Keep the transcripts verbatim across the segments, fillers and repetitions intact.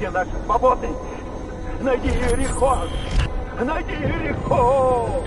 Где наши свободы? Найди Иерихон! Найди Иерихон!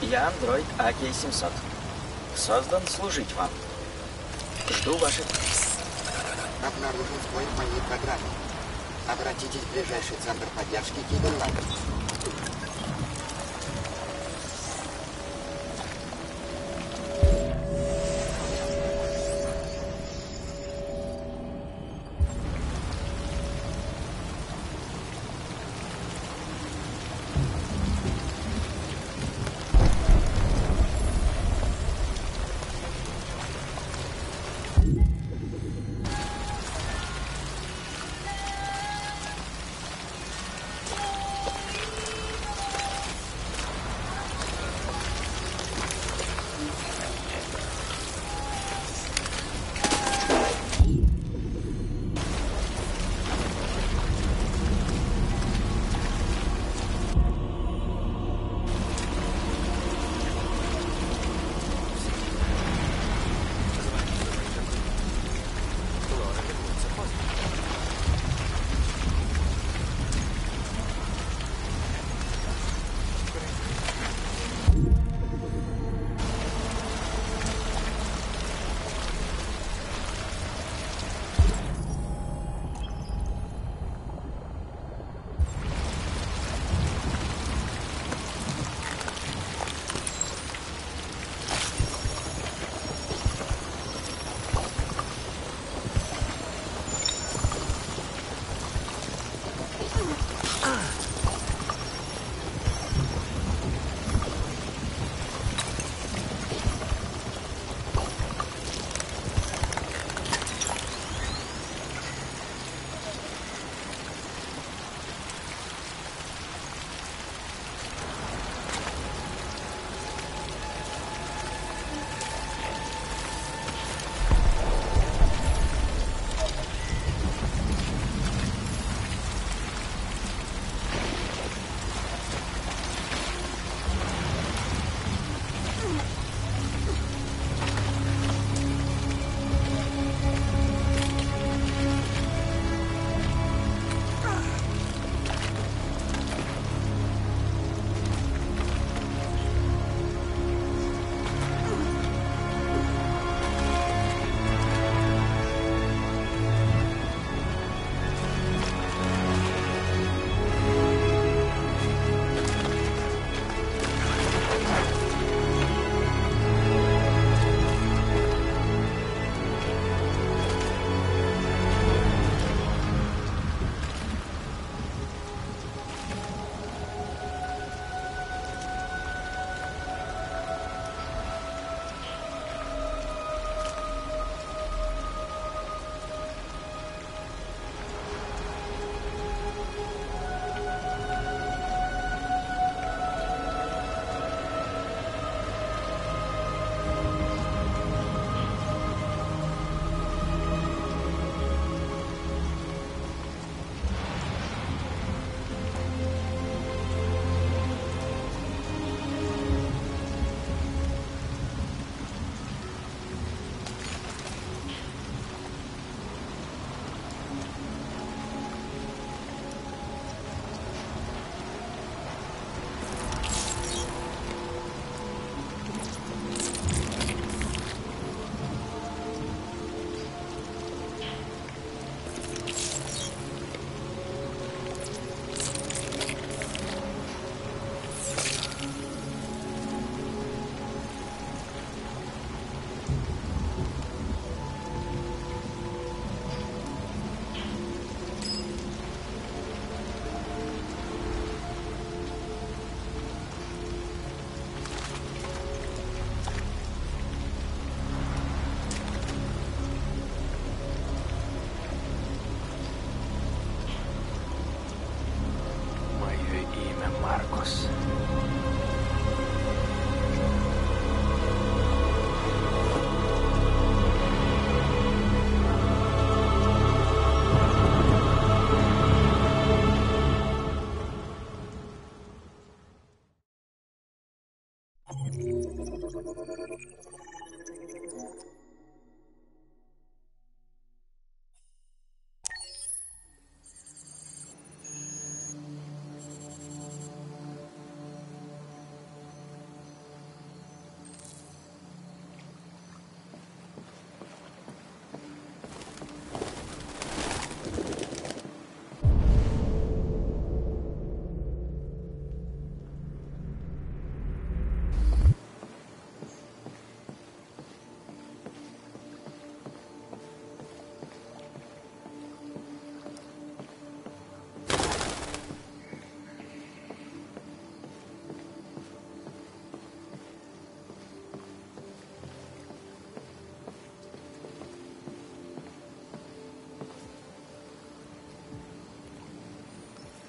Я Android А К семьсот. Создан служить вам. Жду ваших... Обнаружен сбой в моей программе. Обратитесь в ближайший центр поддержки Киберлайн.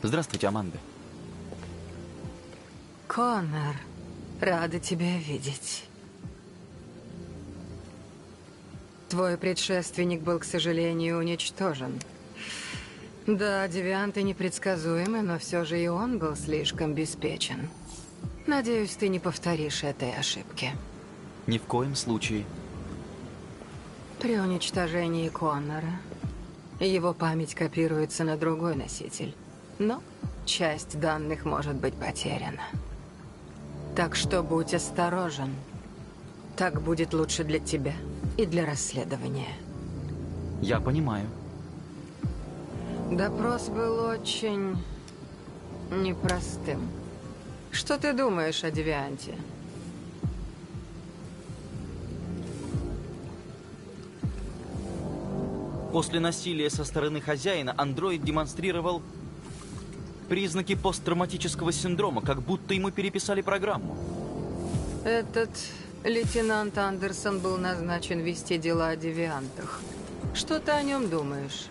Здравствуйте, Аманда. Коннор, рада тебя видеть. Твой предшественник был, к сожалению, уничтожен. Да, девианты непредсказуемы, но все же и он был слишком беспечен. Надеюсь, ты не повторишь этой ошибки. Ни в коем случае. При уничтожении Коннора его память копируется на другой носитель, но часть данных может быть потеряна. Так что будь осторожен. Так будет лучше для тебя и для расследования. Я понимаю. Допрос был очень непростым. Что ты думаешь о девианте? После насилия со стороны хозяина андроид демонстрировал признаки посттравматического синдрома, как будто ему переписали программу. Этот лейтенант Андерсон был назначен вести дела о девиантах. Что ты о нем думаешь?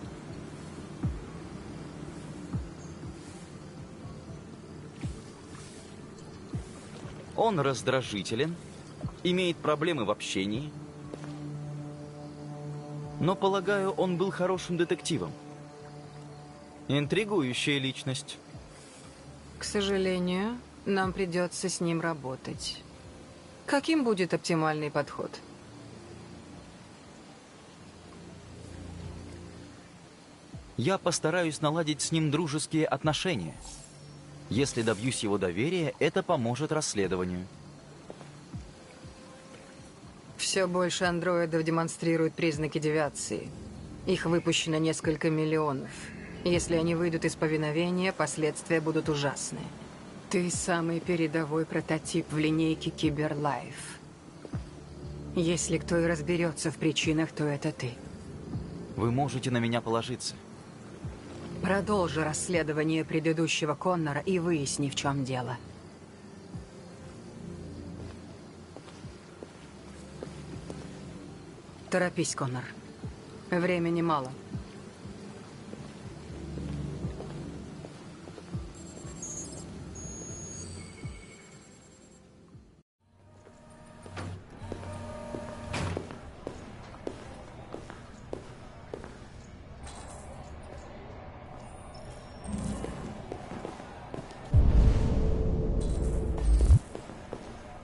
Он раздражителен, имеет проблемы в общении, но, полагаю, он был хорошим детективом. Интригующая личность. К сожалению, нам придется с ним работать. Каким будет оптимальный подход? Я постараюсь наладить с ним дружеские отношения. Если добьюсь его доверия, это поможет расследованию. Все больше андроидов демонстрируют признаки девиации. Их выпущено несколько миллионов. Если они выйдут из повиновения, последствия будут ужасны. Ты самый передовой прототип в линейке Киберлайф. Если кто и разберется в причинах, то это ты. Вы можете на меня положиться. Продолжи расследование предыдущего Коннора и выясни, в чем дело. Торопись, Коннор. Времени мало.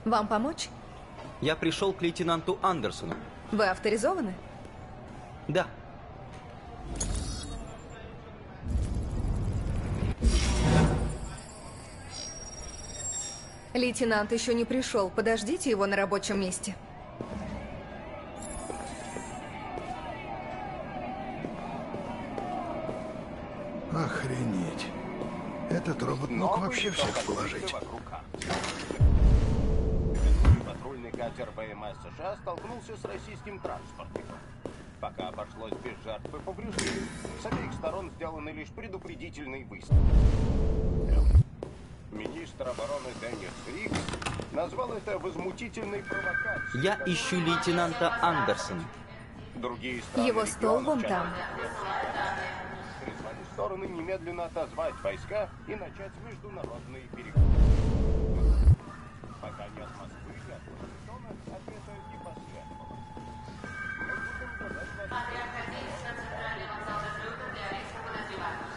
Вам помочь? Я пришел к лейтенанту Андерсону. Вы авторизованы? Да. Лейтенант еще не пришел. Подождите его на рабочем месте. Охренеть. Этот робот мог вообще всех положить. Катер ВМС США столкнулся с российским транспортником. Пока обошлось без жертв и повреждений, с обеих сторон сделаны лишь предупредительные выстрелы. Министр обороны Денис Рикс назвал это возмутительной провокацией. Я ищу лейтенанта Андерсона. Другие страны его стол вон там. Призвали стороны немедленно отозвать войска и начать международные переговоры. Пока нет Москвы, ответа не последовало. Мы будем продолжать вас. Отряд один на центральный вокзал Детройта для ареста подозреваемых.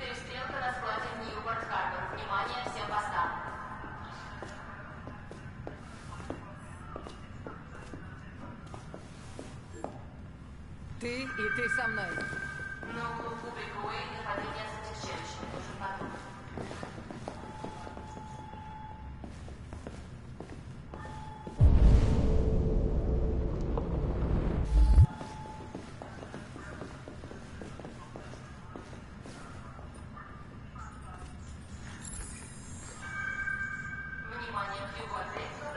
Перестрелка на складе в Ньюпорт-Харбор. Внимание всем постам. Ты и ты со мной. Новую публику Уэйн нападение с отягчающим. Нужен подумать.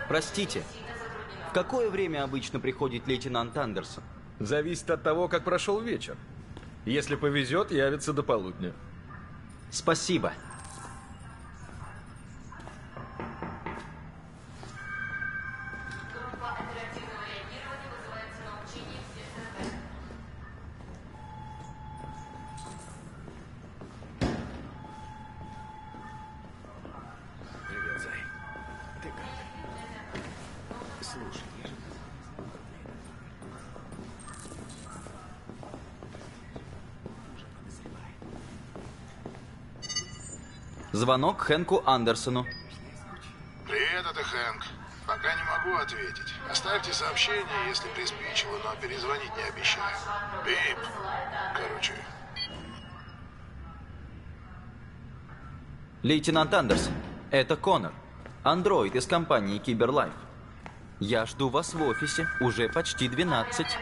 Простите, в какое время обычно приходит лейтенант Андерсон? Зависит от того, как прошел вечер. Если повезет, явится до полудня. Спасибо. Звонок Хэнку Андерсону. Привет, это Хэнк. Пока не могу ответить. Оставьте сообщение, если приспичило, но перезвонить не обещаю. Бип. Короче. Лейтенант Андерсон, это Коннор. Android из компании Киберлайф. Я жду вас в офисе. Уже почти двенадцать.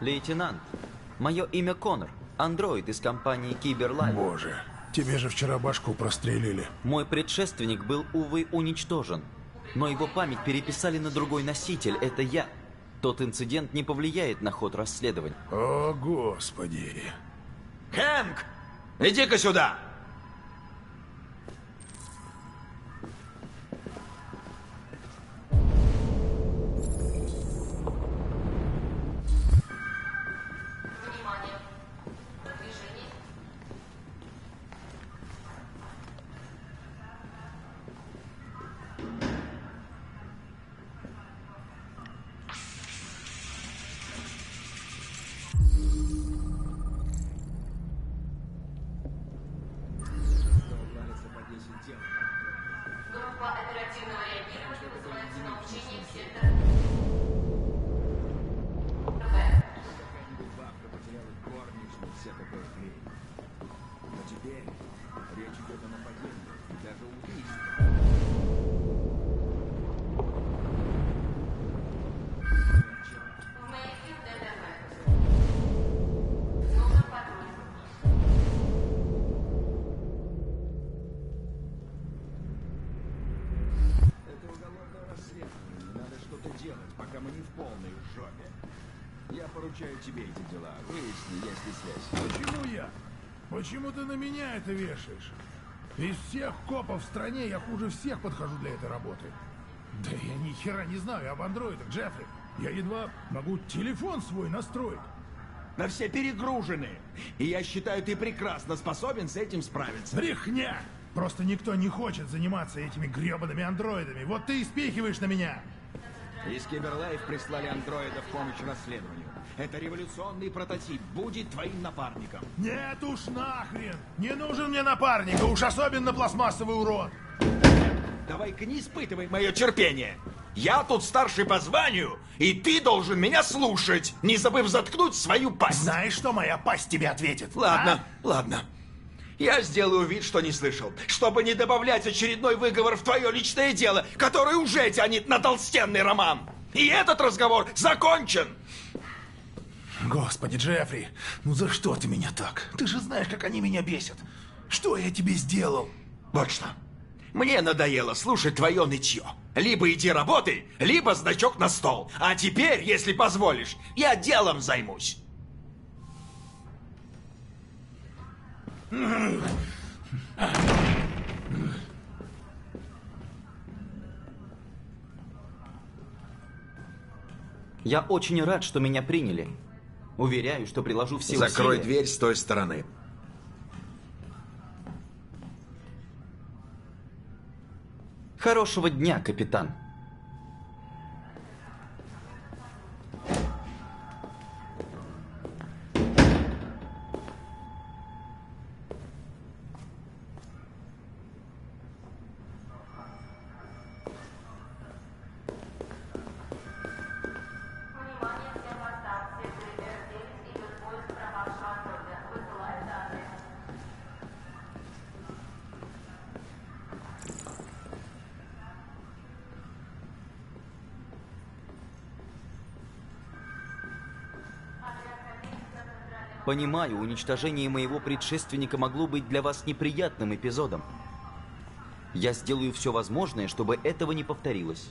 Лейтенант, мое имя Коннор, андроид из компании Киберлайн. Боже, тебе же вчера башку прострелили. Мой предшественник был, увы, уничтожен. Но его память переписали на другой носитель, это я. Тот инцидент не повлияет на ход расследования. О, господи. Хэнк, иди-ка сюда. Почему ты на меня это вешаешь? Из всех копов в стране я хуже всех подхожу для этой работы. Да я ни хера не знаю об андроидах, Джеффри. Я едва могу телефон свой настроить. Да все перегружены. И я считаю, ты прекрасно способен с этим справиться. Брехня! Просто никто не хочет заниматься этими гребаными андроидами. Вот ты и спихиваешь на меня. Из Киберлайф прислали андроида в помощь расследованию. Это революционный прототип. Будет твоим напарником. Нет уж нахрен! Не нужен мне напарник, а уж особенно пластмассовый урод. Давай-ка не испытывай мое терпение. Я тут старший по званию, и ты должен меня слушать, не забыв заткнуть свою пасть. Знаешь, что моя пасть тебе ответит? Ладно, а? ладно. Я сделаю вид, что не слышал, чтобы не добавлять очередной выговор в твое личное дело, которое уже тянет на толстенный роман. И этот разговор закончен. Господи, Джеффри, ну за что ты меня так? Ты же знаешь, как они меня бесят. Что я тебе сделал? Вот что. Мне надоело слушать твое нытье. Либо иди работай, либо значок на стол. А теперь, если позволишь, я делом займусь. Я очень рад, что меня приняли. Уверяю, что приложу все усилия. Закрой дверь с той стороны. Хорошего дня, капитан. Понимаю, уничтожение моего предшественника могло быть для вас неприятным эпизодом. Я сделаю все возможное, чтобы этого не повторилось.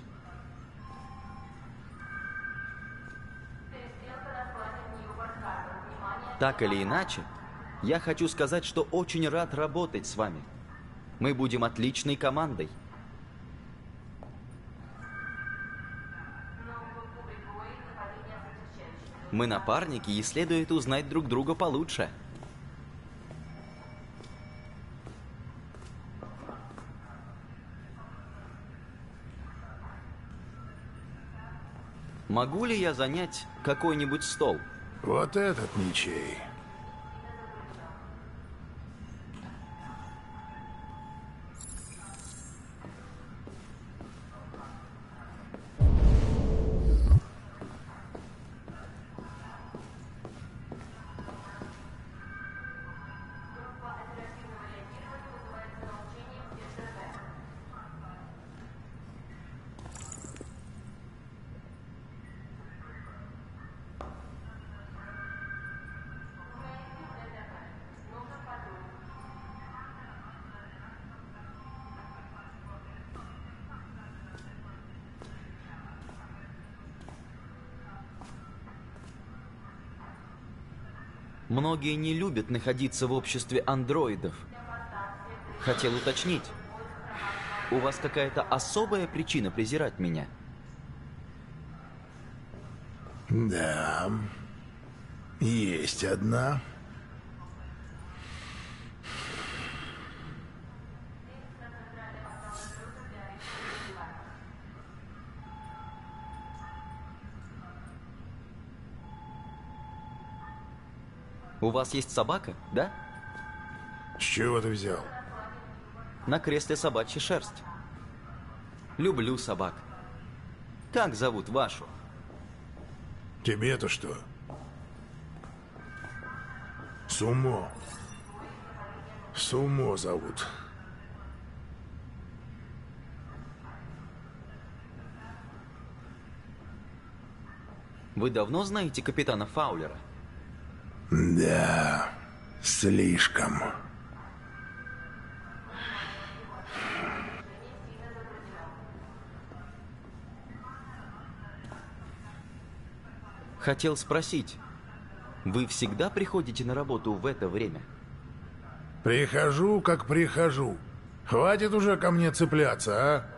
Так или иначе, я хочу сказать, что очень рад работать с вами. Мы будем отличной командой. Мы напарники, и следует узнать друг друга получше. Могу ли я занять какой-нибудь стол? Вот этот ничей. Многие не любят находиться в обществе андроидов. Хотел уточнить, у вас какая-то особая причина презирать меня? Да, есть одна. У вас есть собака, да? С чего ты взял? На кресле собачья шерсть. Люблю собак. Как зовут вашу? Тебе-то что? Сумо. Сумо зовут. Вы давно знаете капитана Фаулера? Да, слишком. Хотел спросить, вы всегда приходите на работу в это время? Прихожу, как прихожу. Хватит уже ко мне цепляться, а?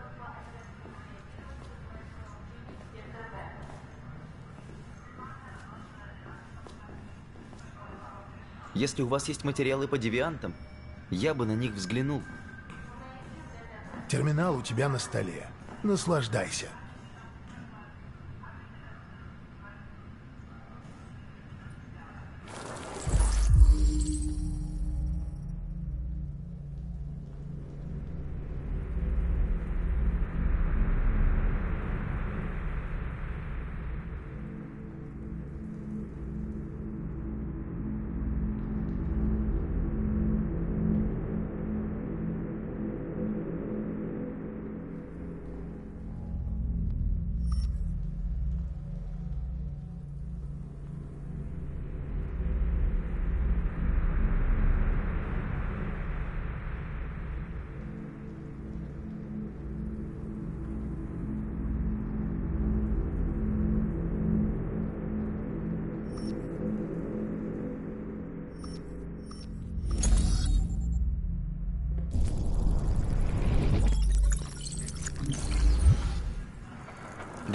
Если у вас есть материалы по девиантам, я бы на них взглянул. Терминал у тебя на столе. Наслаждайся.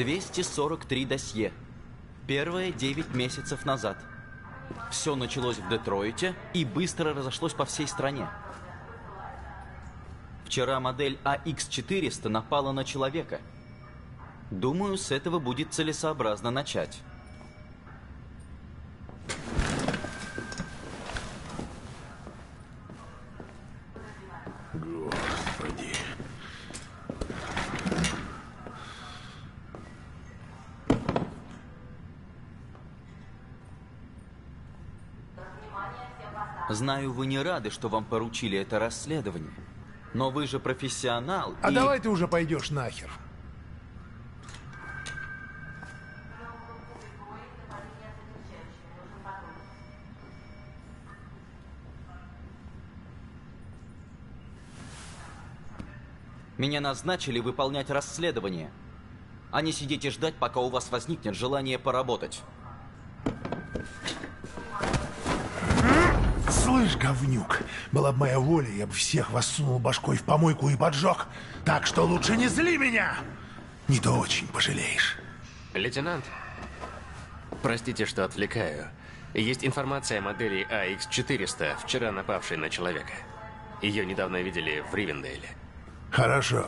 двести сорок три досье. Первое девять месяцев назад. Все началось в Детройте и быстро разошлось по всей стране. Вчера модель А Икс четыреста напала на человека. Думаю, с этого будет целесообразно начать. Господи. Знаю, вы не рады, что вам поручили это расследование. Но вы же профессионал. А и... давай ты уже пойдешь нахер. Меня назначили выполнять расследование, а не сидеть и ждать, пока у вас возникнет желание поработать. Слышь, говнюк, была бы моя воля, я бы всех вас сунул башкой в помойку и поджег. Так что лучше не зли меня, не то очень пожалеешь. Лейтенант, простите, что отвлекаю. Есть информация о модели А Икс четыреста, вчера напавшей на человека. Ее недавно видели в Ривенделе. Хорошо.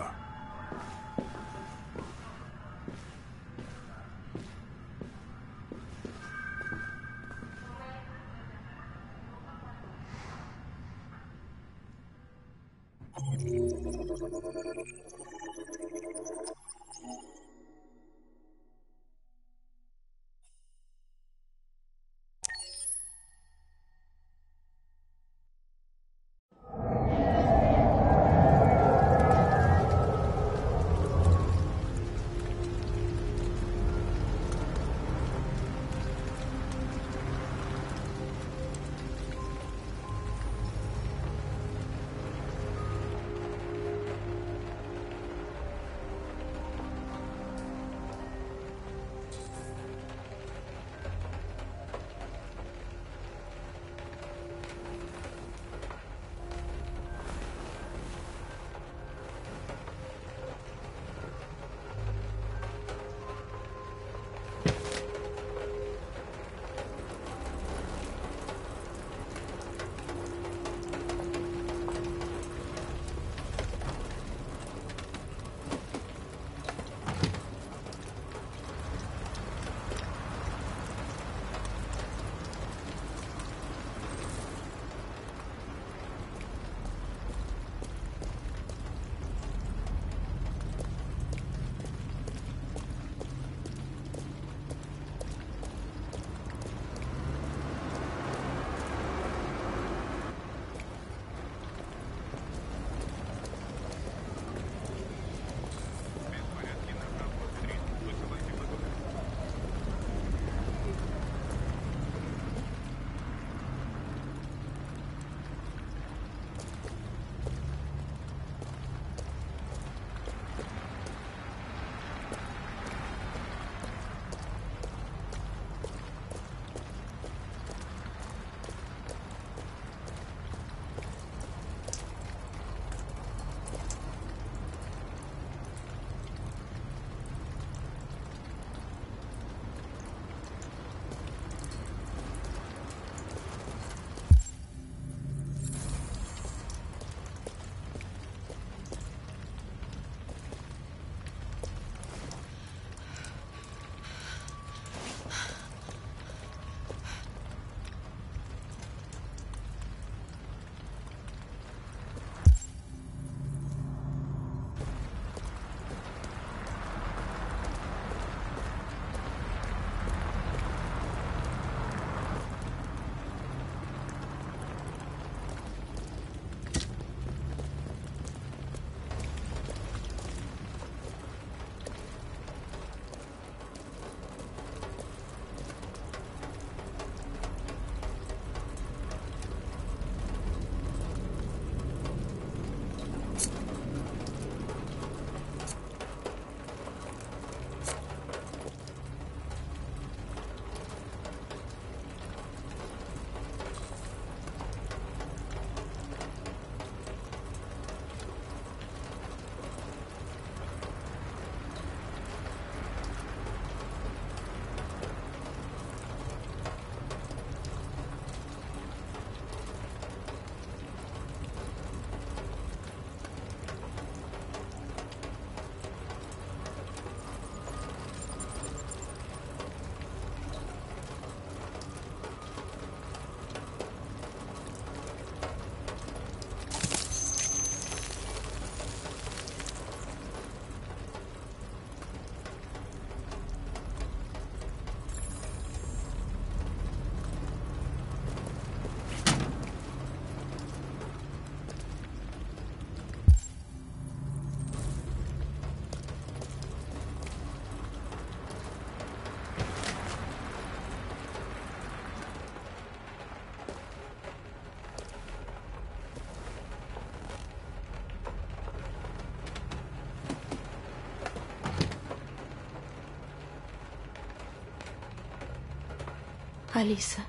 Алиса,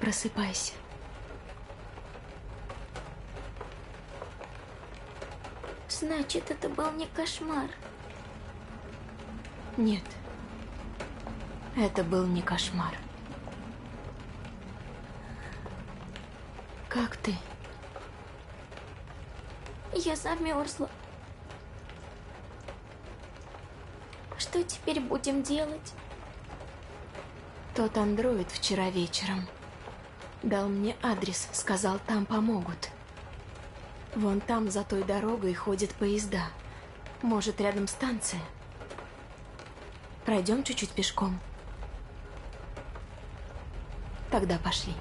просыпайся. Значит, это был не кошмар. Нет, это был не кошмар. Как ты? Я замерзла. Что теперь будем делать? Тот андроид вчера вечером дал мне адрес, сказал, там помогут. Вон там за той дорогой ходят поезда. Может, рядом станция? Пройдем чуть-чуть пешком. Тогда пошли.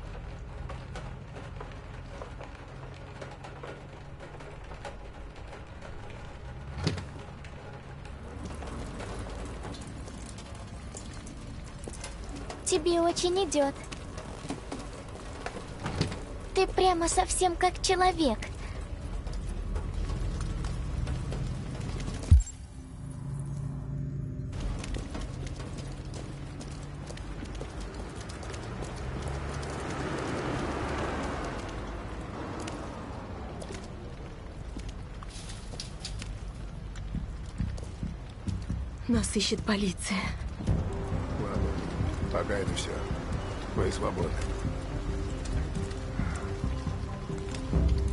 Тебе очень идет. Ты прямо совсем как человек. Нас ищет полиция. Ладно, пока это все. Вы свободны.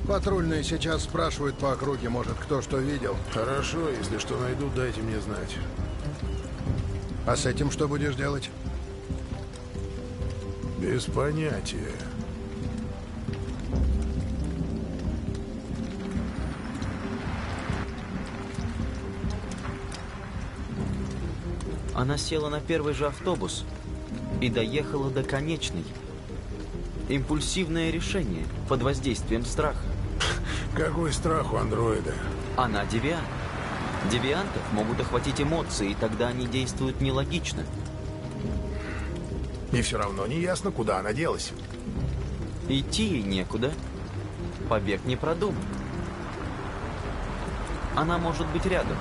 Патрульные сейчас спрашивают по округе, может, кто что видел. Хорошо, если что найдут, дайте мне знать. А с этим что будешь делать? Без понятия. Она села на первый же автобус и доехала до конечной. Импульсивное решение под воздействием страха. Какой страх у андроида? Она девиант. Девиантов могут охватить эмоции, и тогда они действуют нелогично. И все равно не ясно, куда она делась. Идти ей некуда. Побег не продуман. Она может быть рядом.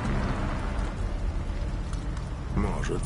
Может.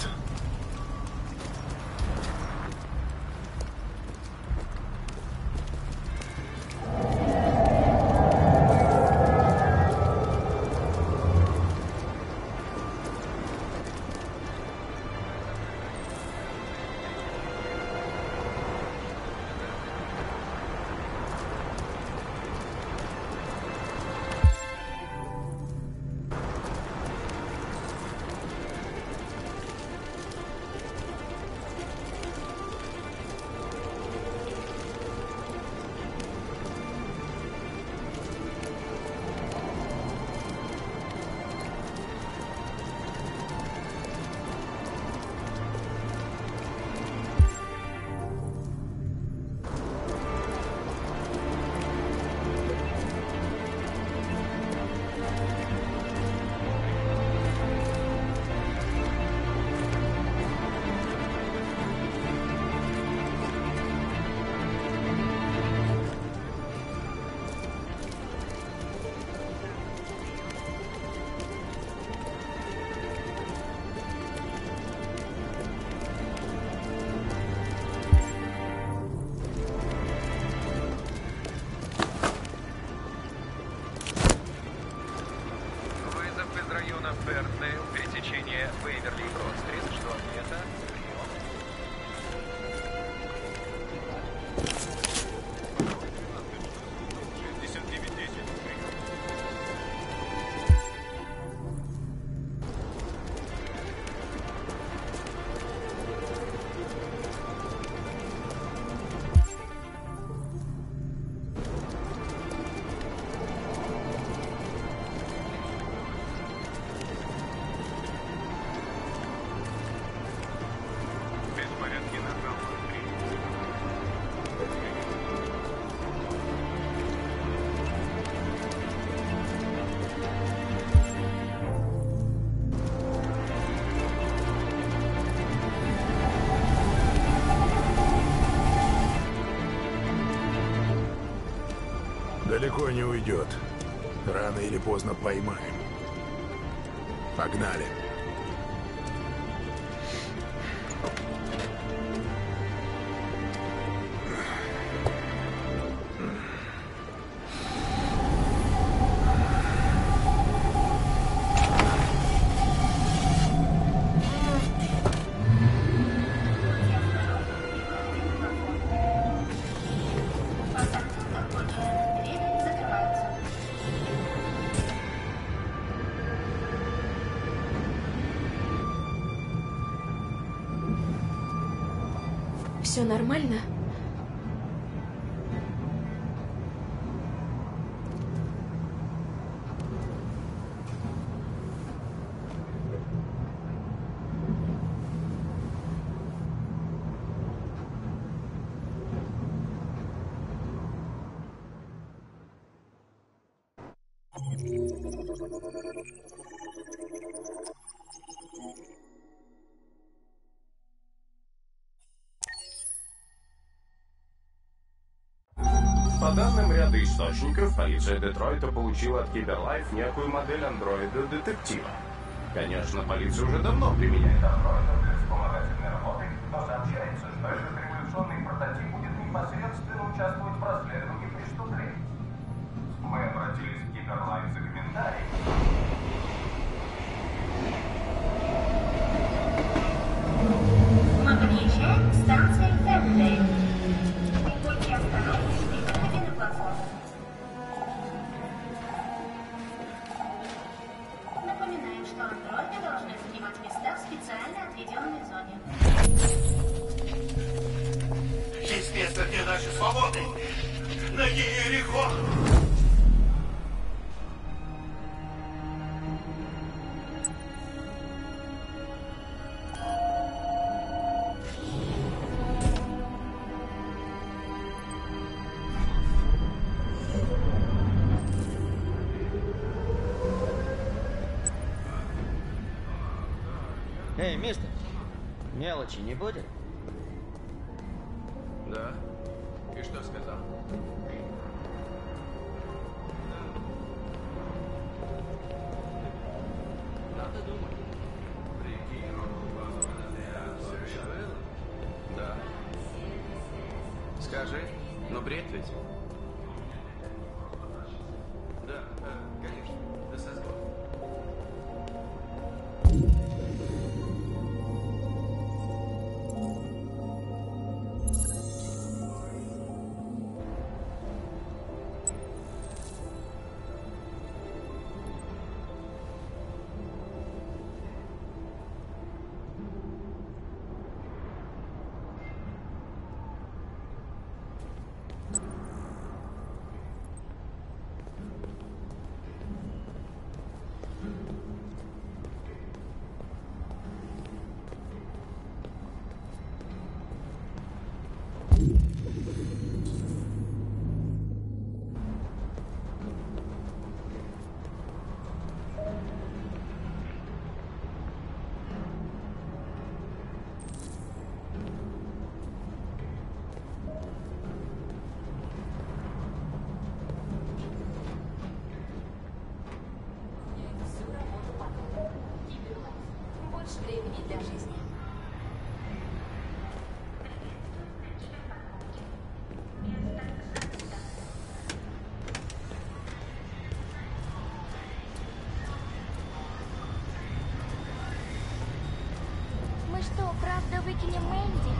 Далеко не уйдет. Рано или поздно поймаем. Погнали. Все нормально? По данным ряда источников, полиция Детройта получила от Киберлайф некую модель андроида-детектива. Конечно, полиция уже давно применяет андроидов для вспомогательной работы, но сообщается, что этот революционный прототип будет непосредственно участвовать в расследовании преступлений. Мы обратились к Киберлайф за комментарии. Эй, мистер, мелочи не будет? Да. И что сказал? Надо думать. Да. Скажи, но бред ведь? Да, конечно. До созвона. Выкинем Мэнди.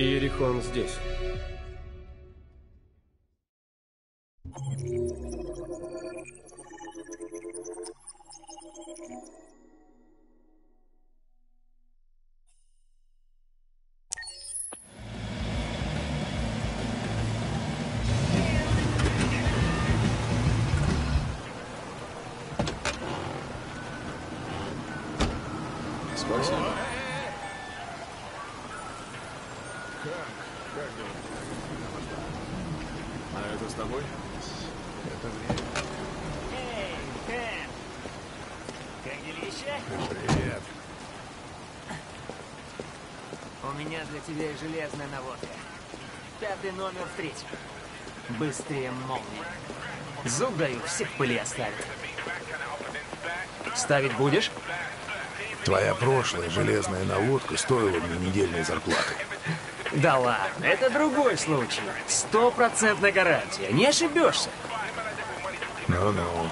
Иерихон здесь. Тебе железная наводка. Пятый номер в третьем. Быстрее молния. Зуб даю, всех пыли оставит. Ставить будешь? Твоя прошлая железная наводка стоила мне недельной зарплаты. Да ладно, это другой случай. Стопроцентная гарантия. Не ошибешься. Ну-ну.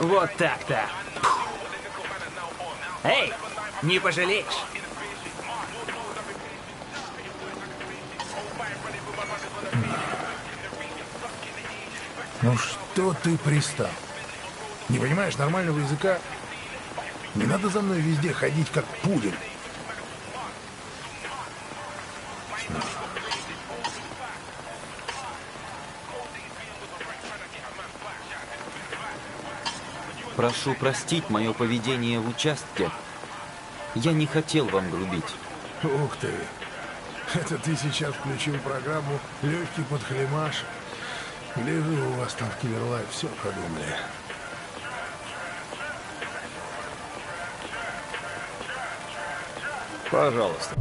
Вот так-то. Эй, не пожалеешь. Ну что ты пристал? Не понимаешь нормального языка? Не надо за мной везде ходить, как пудель. Прошу простить мое поведение в участке. Я не хотел вам грубить. Ух ты! Это ты сейчас включил программу «Легкий подхлемаш». Гляжу, у вас там в Киберлайф все продумали. Пожалуйста.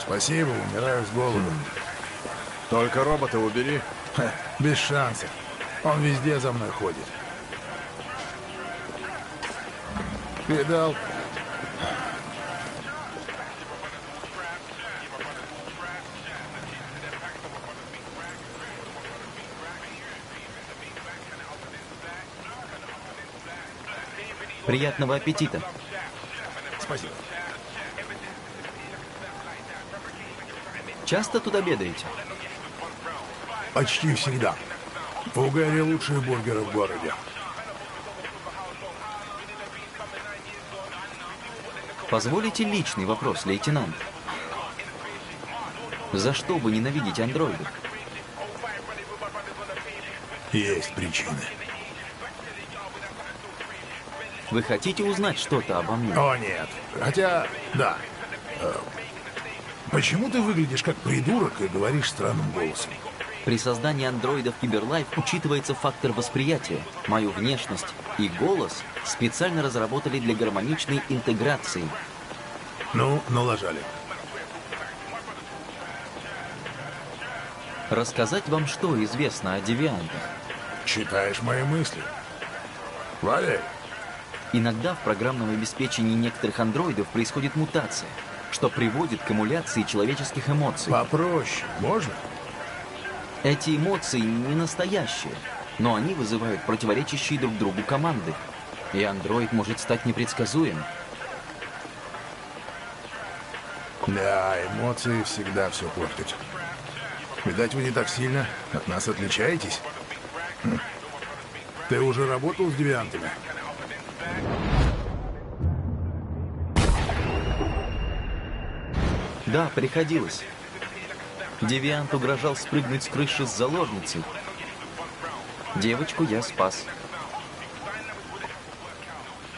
Спасибо, умираю с голоду. Только робота убери. Ха, без шансов. Он везде за мной ходит. Видал? Приятного аппетита. Спасибо. Часто туда обедаете? Почти всегда. В Угаре лучшие бургеры в городе. Позволите личный вопрос, лейтенант? За что вы ненавидите андроидов? Есть причины. Вы хотите узнать что-то обо мне? О, нет. Хотя, да. Почему ты выглядишь как придурок и говоришь странным голосом? При создании андроидов Киберлайф учитывается фактор восприятия. Мою внешность и голос специально разработали для гармоничной интеграции. Ну, налажали. Рассказать вам, что известно о девиантах? Читаешь мои мысли. Валяй. Иногда в программном обеспечении некоторых андроидов происходит мутация, что приводит к эмуляции человеческих эмоций. Попроще, можно? Эти эмоции не настоящие, но они вызывают противоречащие друг другу команды, и андроид может стать непредсказуемым. Да, эмоции всегда все портят. Видать, вы не так сильно от нас отличаетесь. Хм. Ты уже работал с девиантами? Да, приходилось. Девиант угрожал спрыгнуть с крыши с заложницей. Девочку я спас.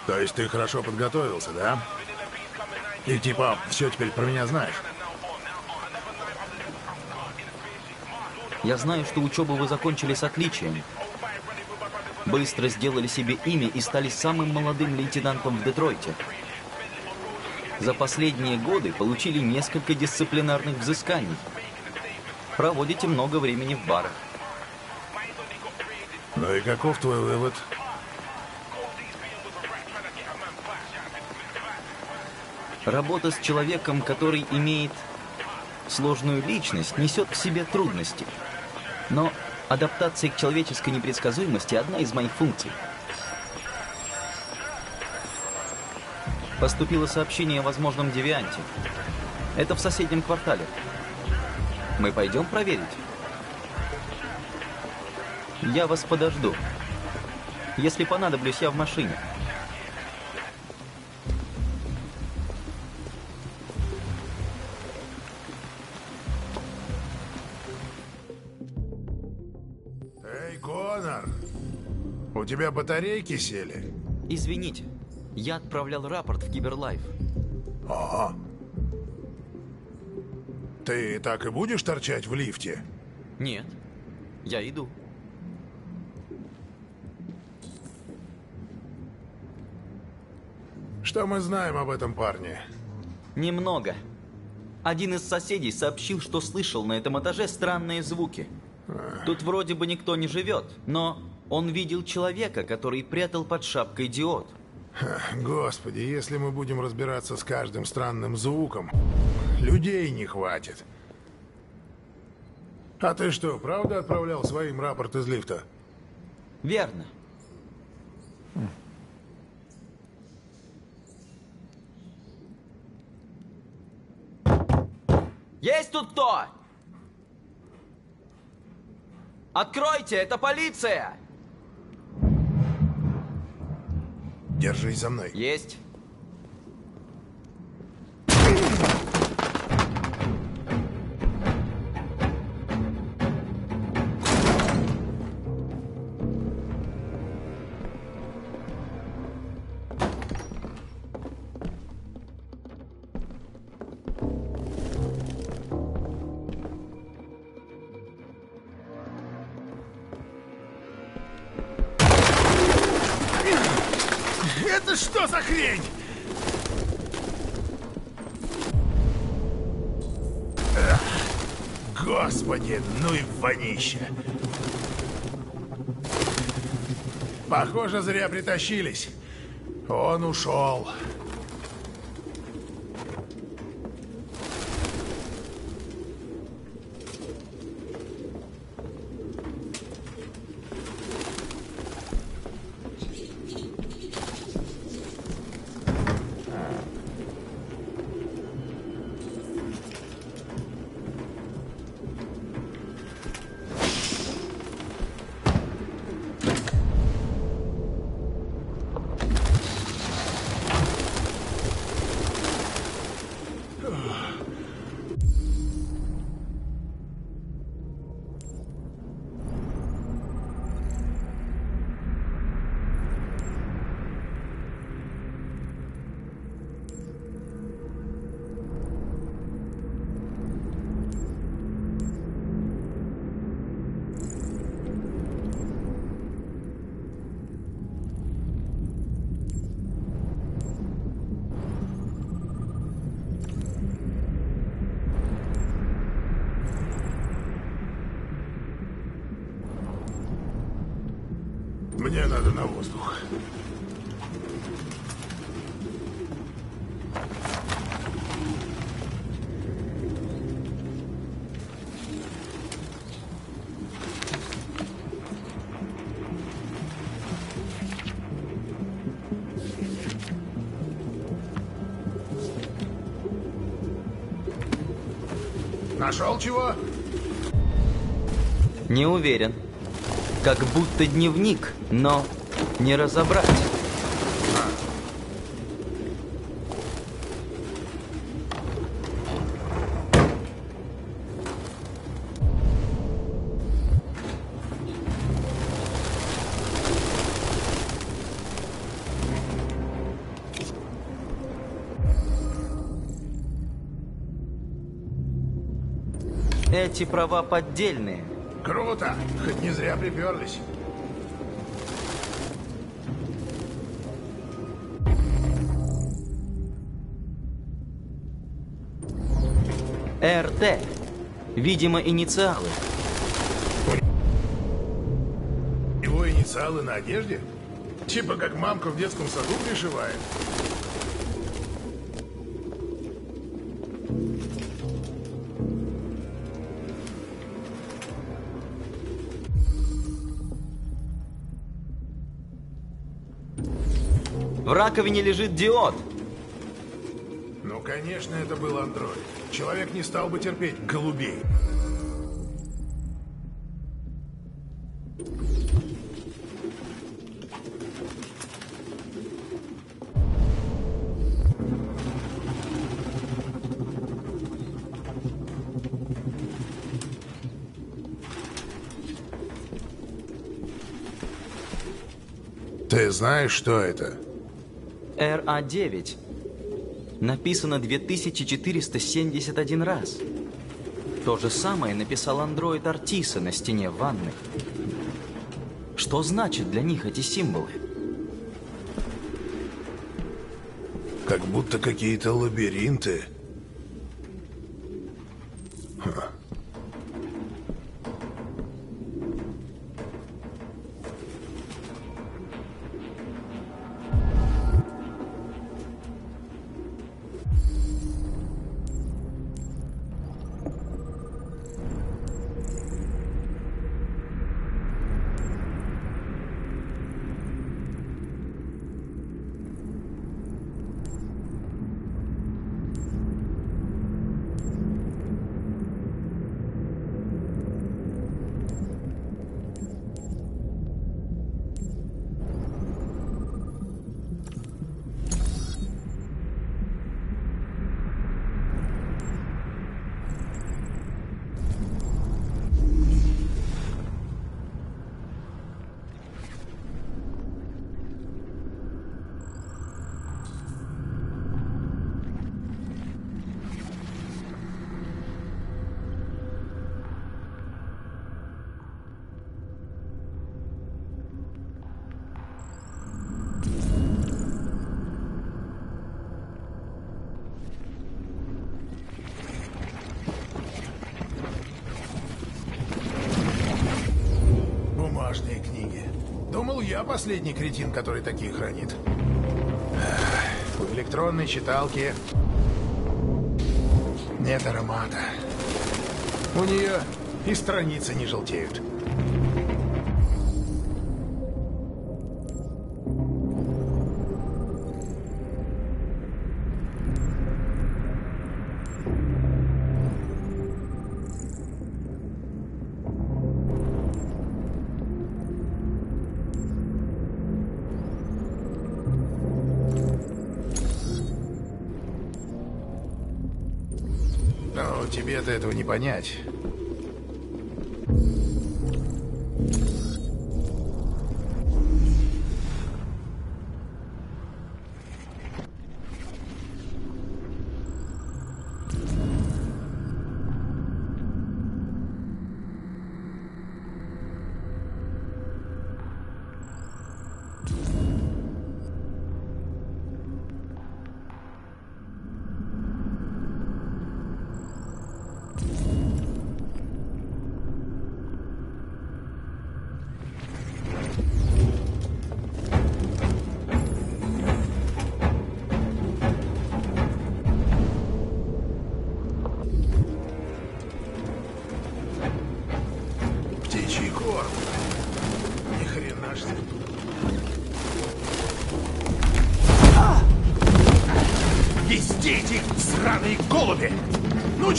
То есть ты хорошо подготовился, да? И типа все теперь про меня знаешь? Я знаю, что учебу вы закончили с отличием. Быстро сделали себе имя и стали самым молодым лейтенантом в Детройте. За последние годы получили несколько дисциплинарных взысканий. Проводите много времени в барах. Ну и каков твой вывод? Работа с человеком, который имеет сложную личность, несет в себе трудности. Но адаптация к человеческой непредсказуемости – одна из моих функций. Поступило сообщение о возможном девианте. Это в соседнем квартале. Мы пойдем проверить? Я вас подожду. Если понадоблюсь, я в машине. У тебя батарейки сели? Извините, я отправлял рапорт в Киберлайф. Ага. Ты так и будешь торчать в лифте? Нет, я иду. Что мы знаем об этом парне? Немного. Один из соседей сообщил, что слышал на этом этаже странные звуки. А. Тут вроде бы никто не живет, но... Он видел человека, который прятал под шапкой диод. Господи, если мы будем разбираться с каждым странным звуком, людей не хватит. А ты что, правда отправлял своим рапорт из лифта? Верно. Есть тут кто? Откройте, это полиция! Держись за мной. Есть. Что за хрень? Эх, господи, ну и вонища. Похоже, зря притащились. Он ушел. Мне надо на воздух. Нашел чего? Не уверен. Как будто дневник, но не разобрать. Эти права поддельные. Круто! Хоть не зря приперлись. эр тэ. Видимо, инициалы. Его инициалы на одежде? Типа как мамка в детском саду пришивает. В раковине лежит диод. Ну, конечно, это был андроид. Человек не стал бы терпеть голубей. Ты знаешь, что это? эр а девять. Написано две тысячи четыреста семьдесят один раз. То же самое написал андроид Артиса на стене ванны. Что значат для них эти символы? Как будто какие-то лабиринты. Ха. Последний кретин, который такие хранит. В электронной читалке нет аромата. У нее и страницы не желтеют. Тебе-то этого не понять.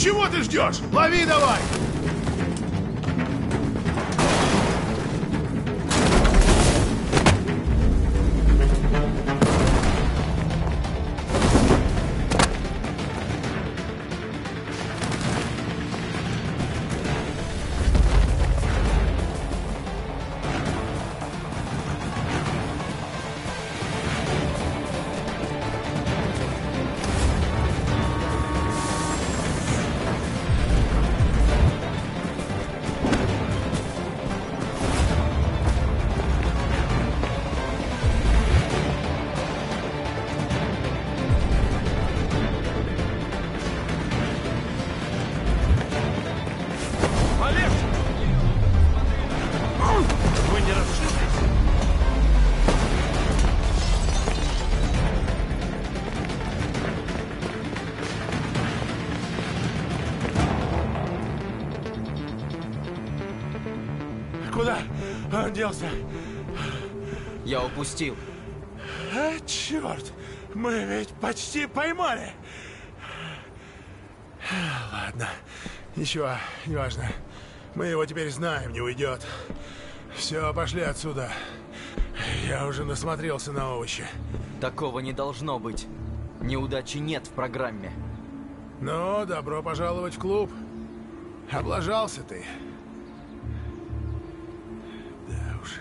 Чего ты ждешь? Лови давай! он делся? Я упустил. А, черт! Мы ведь почти поймали! Ладно. Ничего, неважно. Мы его теперь знаем, не уйдет. Все, пошли отсюда. Я уже насмотрелся на овощи. Такого не должно быть. Неудачи нет в программе. Ну, добро пожаловать в клуб. Облажался ты. Да уж.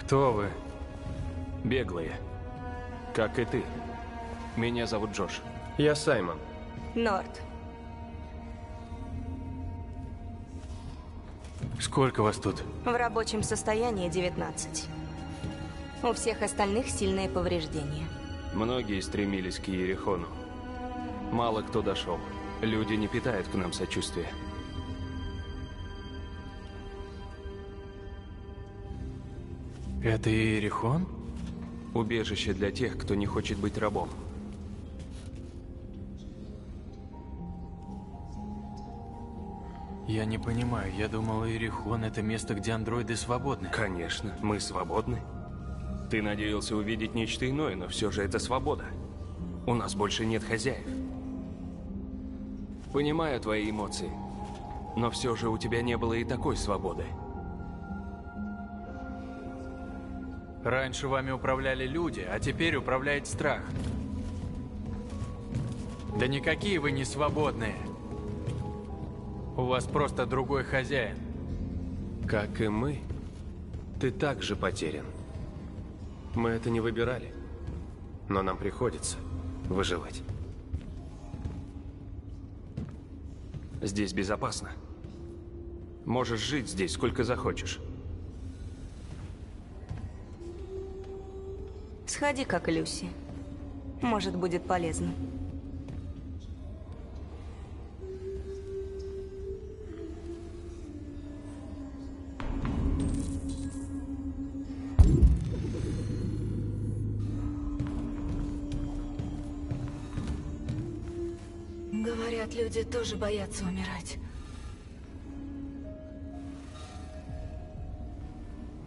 Кто вы? Беглые. Как и ты. Меня зовут Джош. Я Саймон. Норт. Сколько вас тут? В рабочем состоянии девятнадцать. У всех остальных сильные повреждения. Многие стремились к Иерихону. Мало кто дошел. Люди не питают к нам сочувствия. Это Иерихон? Убежище для тех, кто не хочет быть рабом. Я не понимаю, я думал, Иерихон — это место, где андроиды свободны. Конечно, мы свободны. Ты надеялся увидеть нечто иное, но все же это свобода. У нас больше нет хозяев. Понимаю твои эмоции, но все же у тебя не было и такой свободы. Раньше вами управляли люди, а теперь управляет страх. Да никакие вы не свободные. У вас просто другой хозяин. Как и мы, ты также потерян. Мы это не выбирали, но нам приходится выживать. Здесь безопасно. Можешь жить здесь сколько захочешь. Сходи, как Люси. Может, будет полезно. Говорят, люди тоже боятся умирать.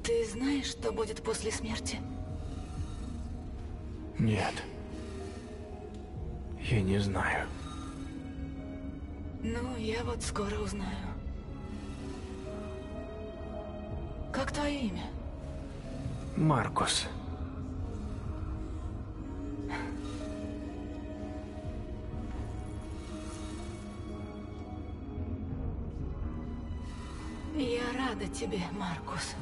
Ты знаешь, что будет после смерти? Нет. Я не знаю. Ну, я вот скоро узнаю. Как твое имя? Маркус. Я рада тебе, Маркус.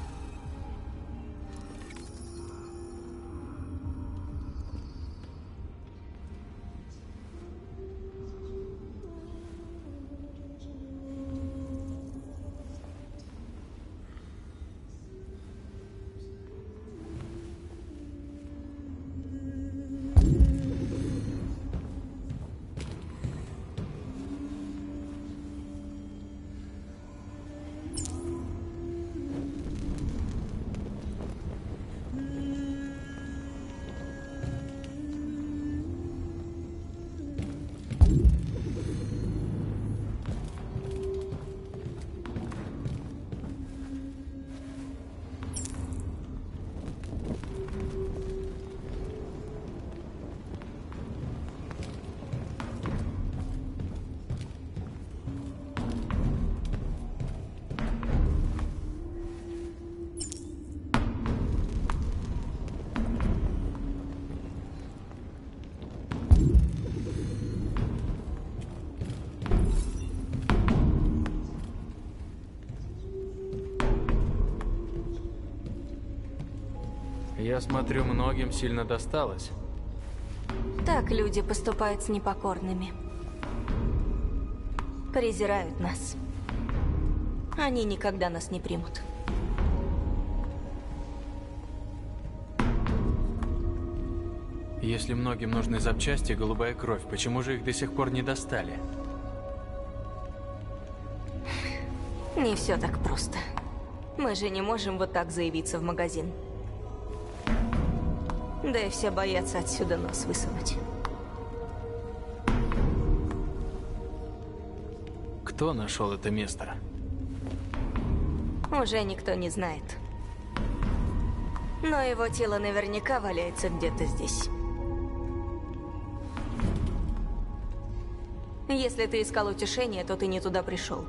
Я смотрю, многим сильно досталось. Так люди поступают с непокорными. Презирают нас. Они никогда нас не примут. Если многим нужны запчасти, голубая кровь, почему же их до сих пор не достали? Не все так просто. Мы же не можем вот так заявиться в магазин. Да и все боятся отсюда нос высунуть. Кто нашел это место? Уже никто не знает. Но его тело наверняка валяется где-то здесь. Если ты искал утешение, то ты не туда пришел.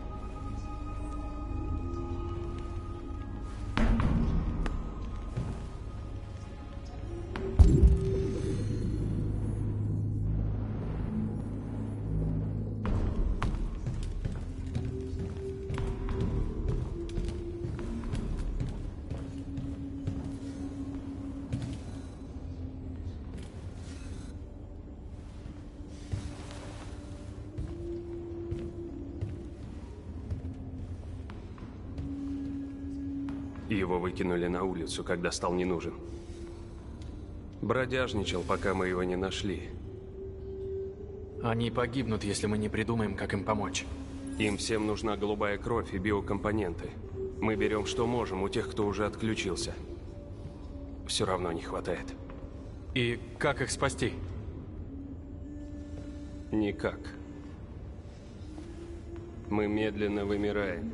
Его выкинули на улицу, когда стал не нужен. Бродяжничал, пока мы его не нашли. Они погибнут, если мы не придумаем, как им помочь. Им всем нужна голубая кровь и биокомпоненты. Мы берем, что можем, у тех, кто уже отключился. Все равно не хватает. И как их спасти? Никак. Мы медленно вымираем.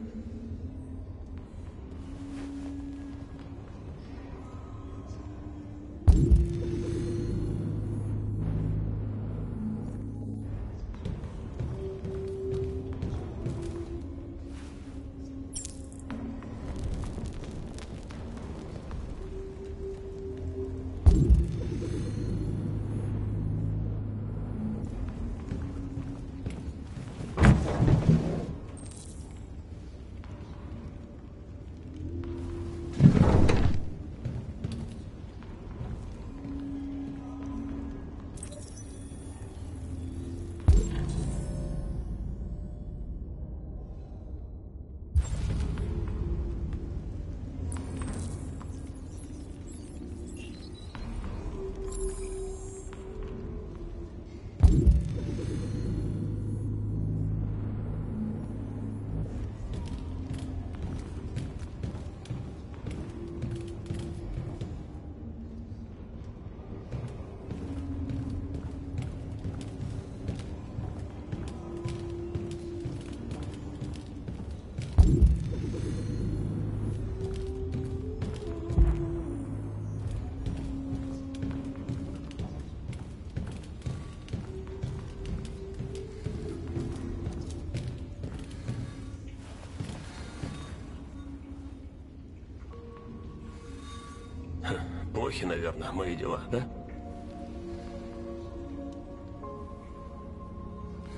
Плохи, наверное, мои дела, да?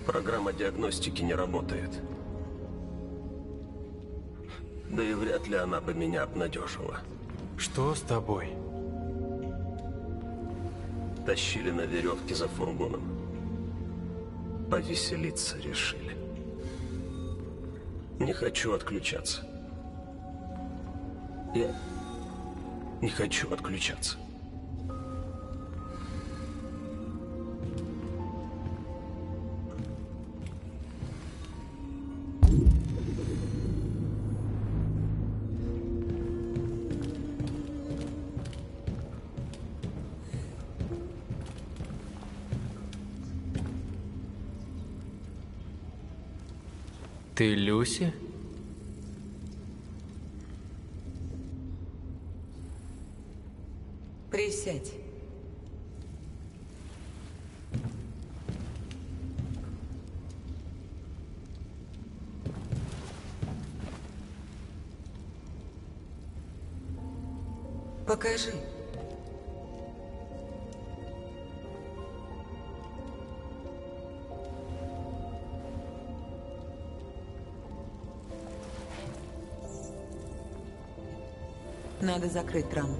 Программа диагностики не работает. Да и вряд ли она бы меня обнадежила. Что с тобой? Тащили на веревке за фургоном. Повеселиться решили. Не хочу отключаться. Я... Не хочу отключаться. Ты Люси? Присядь. Покажи. Надо закрыть раму.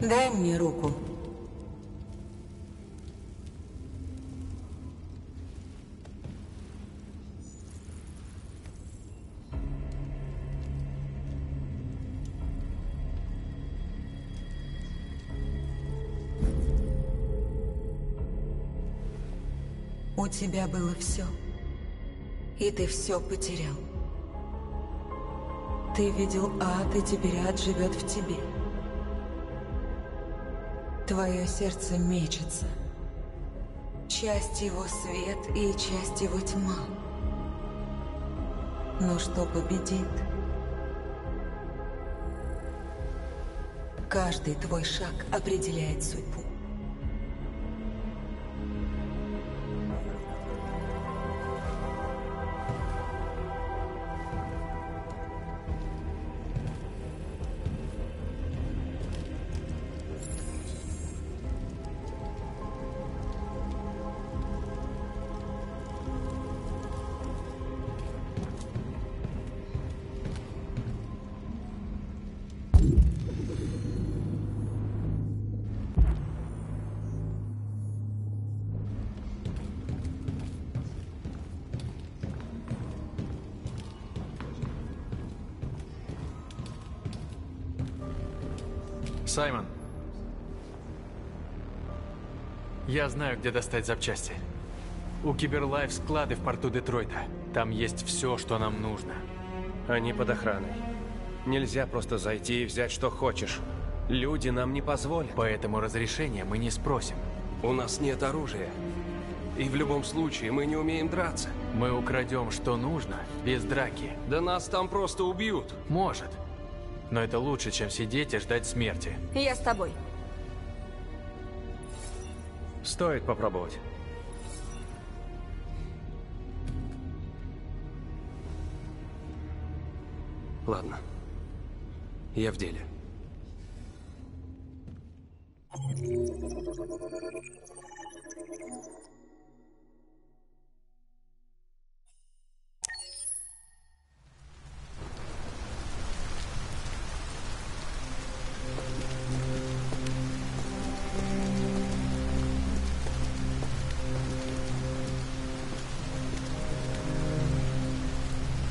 Дай мне руку. У тебя было все, и ты все потерял. Ты видел ад, и теперь ад живет в тебе. Твое сердце мечется. Часть его свет и часть его тьма. Но что победит? Каждый твой шаг определяет судьбу. Саймон, я знаю, где достать запчасти. У Киберлайф склады в порту Детройта. Там есть все, что нам нужно. Они под охраной. Нельзя просто зайти и взять, что хочешь. Люди нам не позволят. Поэтому разрешения мы не спросим. У нас нет оружия. И в любом случае мы не умеем драться. Мы украдем, что нужно, без драки. Да нас там просто убьют. Может. Но это лучше, чем сидеть и ждать смерти. Я с тобой. Стоит попробовать. Ладно. Я в деле.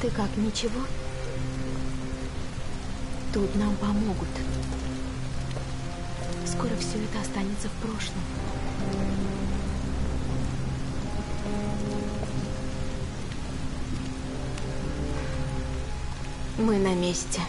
Ты как, ничего? Тут нам помогут. Скоро все это останется в прошлом. Мы на месте.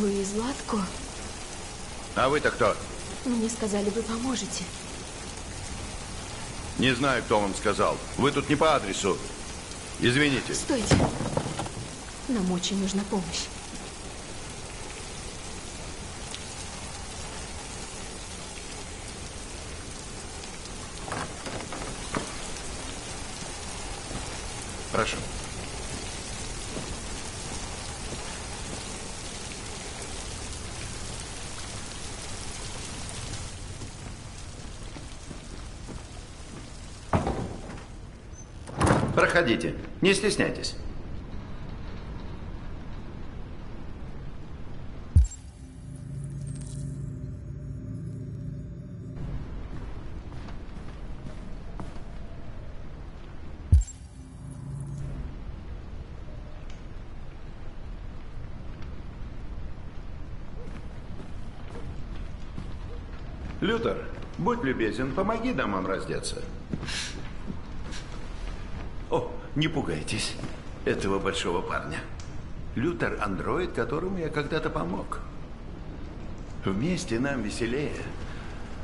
Вы из Златко? А вы-то кто? Мне сказали, вы поможете. Не знаю, кто вам сказал. Вы тут не по адресу. Извините. Стойте. Нам очень нужна помощь. Прошу. Проходите, не стесняйтесь. Лютер, будь любезен, помоги дамам раздеться. Не пугайтесь этого большого парня. Лютер – андроид, которому я когда-то помог. Вместе нам веселее.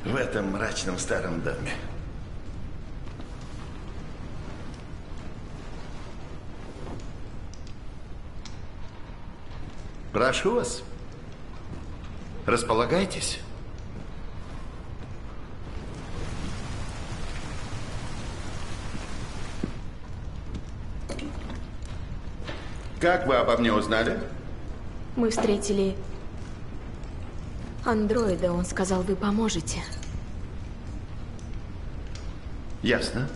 в этом мрачном старом доме. Прошу вас. Располагайтесь. Как вы обо мне узнали? Мы встретили андроида. Он сказал, вы поможете. Ясно.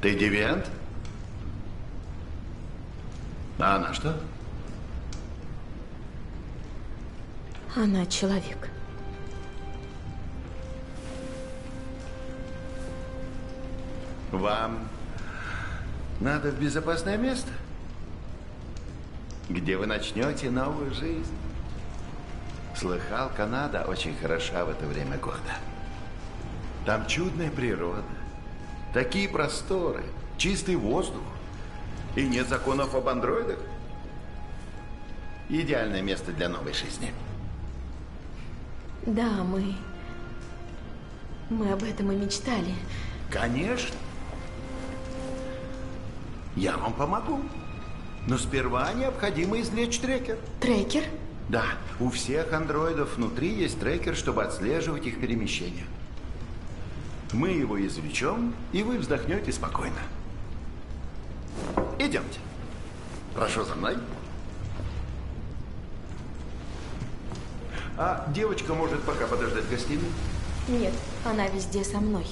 Ты девиант? А она что? Она человек. Вам надо в безопасное место, где вы начнете новую жизнь. Слыхал, Канада очень хороша в это время года. Там чудная природа, такие просторы, чистый воздух и нет законов об андроидах. Идеальное место для новой жизни. Да, мы... мы об этом и мечтали. Конечно. Я вам помогу. Но сперва необходимо извлечь трекер. Трекер? Да. У всех андроидов внутри есть трекер, чтобы отслеживать их перемещение. Мы его извлечем, и вы вздохнете спокойно. Идемте. Прошу за мной. А девочка может пока подождать в гостиной? Нет, она везде со мной.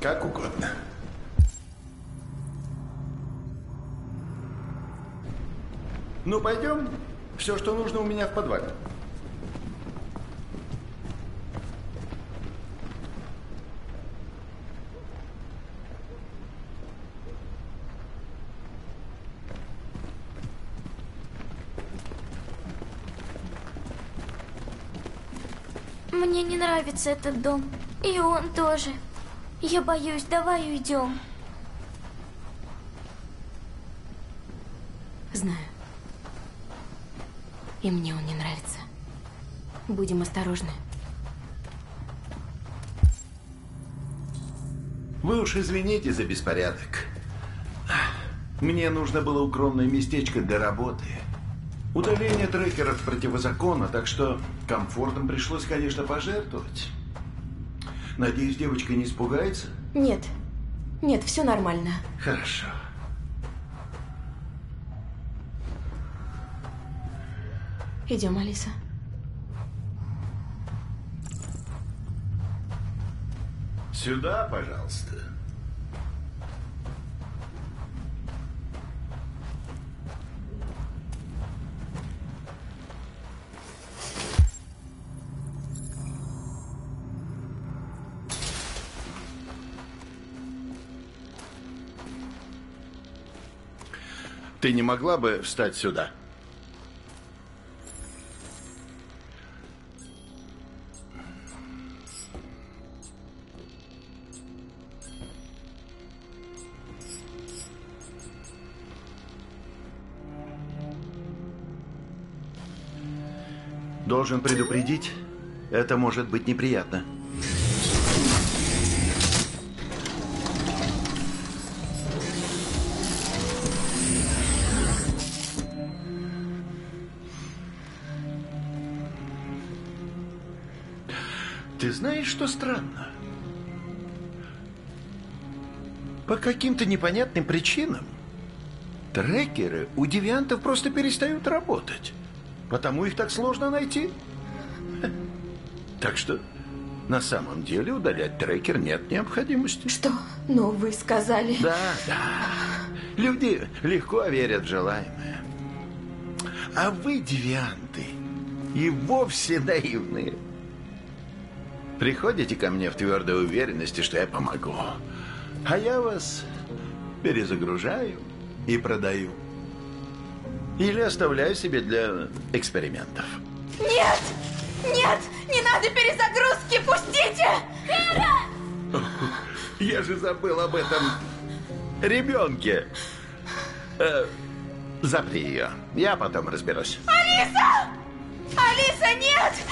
Как угодно. Ну, пойдем. Все, что нужно, у меня в подвале. Мне не нравится этот дом. И он тоже. Я боюсь. Давай уйдем. Знаю. И мне он не нравится. Будем осторожны. Вы уж извините за беспорядок. Мне нужно было укромное местечко для работы. Удаление трекеров противозаконно, так что комфортом пришлось, конечно, пожертвовать. Надеюсь, девочка не испугается? Нет. Нет, все нормально. Хорошо. Идем, Алиса. Сюда, пожалуйста. Ты не могла бы встать сюда? Должен предупредить, это может быть неприятно. Ты знаешь, что странно? По каким-то непонятным причинам трекеры у девиантов просто перестают работать. Потому их так сложно найти. Так что на самом деле удалять трекер нет необходимости. Что? Ну, вы сказали. Да, да. Люди легко верят в желаемое. А вы, девианты, и вовсе наивные. Приходите ко мне в твердой уверенности, что я помогу. А я вас перезагружаю и продаю. Или оставляю себе для экспериментов. Нет! Нет! Не надо перезагрузки! Пустите! Кара! Я же забыл об этом ребенке. Запри ее. Я потом разберусь. Алиса! Алиса, нет!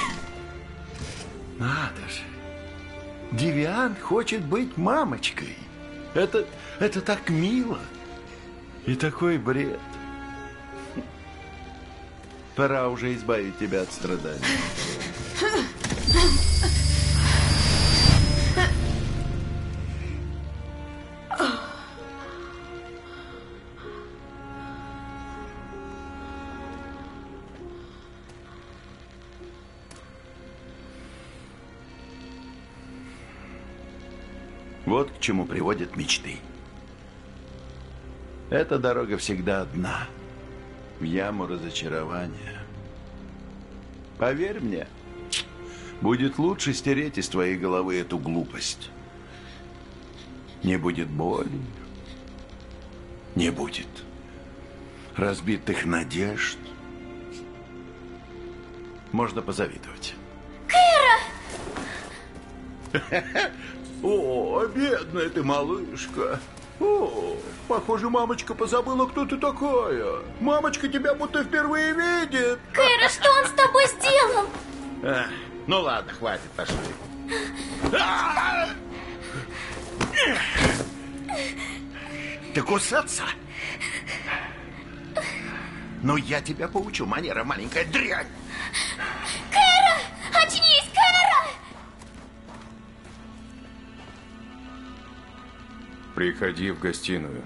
Надо же. Девиант хочет быть мамочкой. Это, это так мило. И такой бред. Пора уже избавить тебя от страданий. Вот к чему приводят мечты. Эта дорога всегда одна. В яму разочарования. Поверь мне, будет лучше стереть из твоей головы эту глупость. Не будет боли. Не будет разбитых надежд. Можно позавидовать. Кира! О, бедная ты малышка. О, похоже, мамочка позабыла, кто ты такая. Мамочка тебя будто впервые видит. Кэра, что он с тобой сделал? А, ну ладно, хватит, пошли. А-а-а! Ты кусаться? Ну, я тебя поучу, манера маленькая дрянь. Кэра, очнись, Кэра! Приходи в гостиную.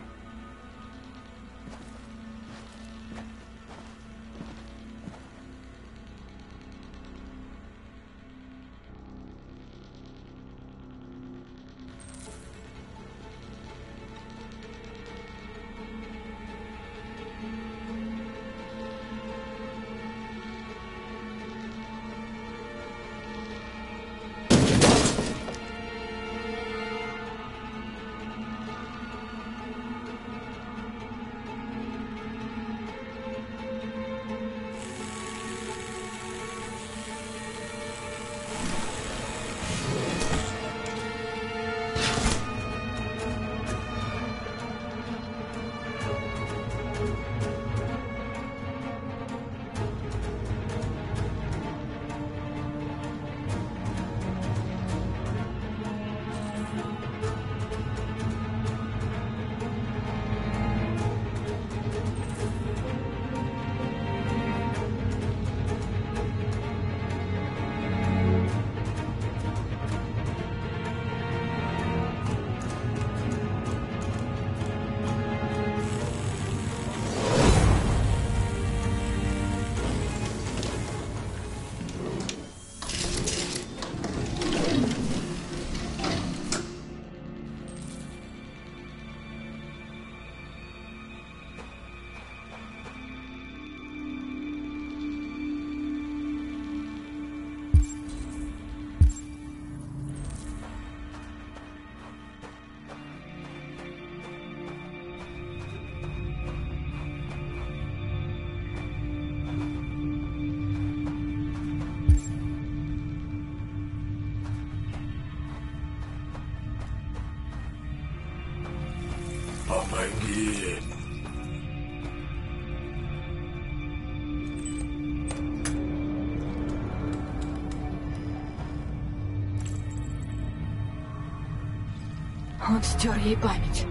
Он стер ей память.